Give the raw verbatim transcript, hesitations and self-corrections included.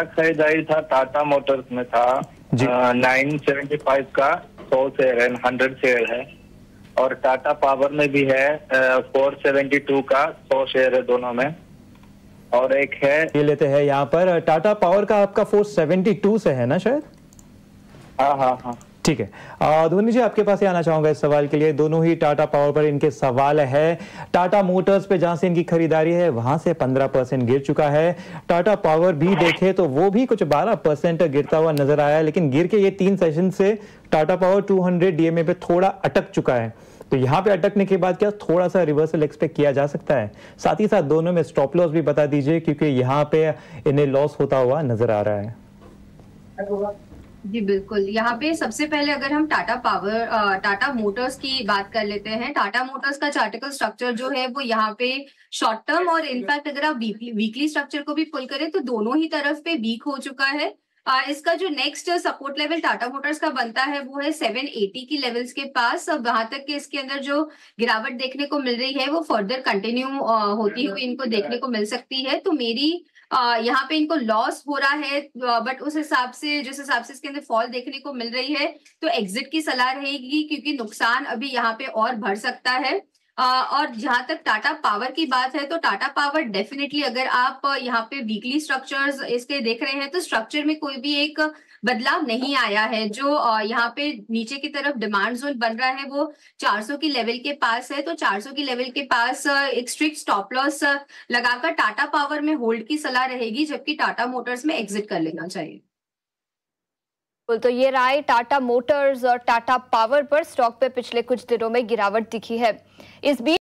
खरीदारी था टाटा मोटर्स में था नाइन सेवेंटी फाइव का सौ शेयर है, हंड्रेड शेयर है। और टाटा पावर में भी है फोर सेवेंटी टू का सौ शेयर है दोनों में। और एक है ये लेते हैं यहाँ पर टाटा पावर का आपका फोर सेवेंटी टू से है ना शायद। हाँ हाँ हाँ ठीक है। धोनी जी आपके पास ही आना चाहूंगा इस सवाल के लिए। दोनों ही टाटा पावर पर इनके सवाल है। टाटा मोटर्स पे जहां से इनकी खरीदारी है वहां से पंद्रह परसेंट गिर चुका है। टाटा पावर भी देखे तो वो भी कुछ बारह परसेंट गिरता हुआ नजर आया, लेकिन गिर के ये तीन सेशन से टाटा पावर दो सौ डीएमए पे थोड़ा अटक चुका है। तो यहाँ पे अटकने के बाद क्या थोड़ा सा रिवर्सल एक्सपेक्ट किया जा सकता है? साथ ही साथ दोनों में स्टॉप लॉस भी बता दीजिए, क्योंकि यहाँ पे इन्हें लॉस होता हुआ नजर आ रहा है। जी बिल्कुल, यहाँ पे सबसे पहले अगर हम टाटा पावर टाटा मोटर्स की बात कर लेते हैं। टाटा मोटर्स का चार्टिकल स्ट्रक्चर जो है वो यहाँ पे शॉर्ट टर्म और इनफैक्ट अगर आप वीकली स्ट्रक्चर को भी पुल करें तो दोनों ही तरफ पे वीक हो चुका है। आ, इसका जो next support level Tata Motors का बनता है वो है सेवन एटी की लेवल्स के पास। अब वहां तक के इसके अंदर जो गिरावट देखने को मिल रही है वो फर्दर कंटिन्यू होती हुई इनको देखने को मिल सकती है। तो मेरी यहाँ पे इनको लॉस हो रहा है, बट उस हिसाब से जिस हिसाब से इसके अंदर फॉल देखने को मिल रही है तो एग्जिट की सलाह रहेगी, क्योंकि नुकसान अभी यहाँ पे और बढ़ सकता है। और जहां तक टाटा पावर की बात है तो टाटा पावर डेफिनेटली अगर आप यहाँ पे वीकली स्ट्रक्चर्स इसके देख रहे हैं तो स्ट्रक्चर में कोई भी एक बदलाव नहीं आया है। जो यहाँ पे नीचे की तरफ डिमांड जोन बन रहा है वो चार सौ की लेवल के पास है। तो चार सौ की लेवल के पास एक स्ट्रिक्ट स्टॉप लॉस लगाकर टाटा पावर में होल्ड की सलाह रहेगी, जबकि टाटा मोटर्स में एग्जिट कर लेना चाहिए। तो ये राय टाटा मोटर्स और टाटा पावर पर स्टॉक पे पिछले कुछ दिनों में गिरावट दिखी है। इस बीच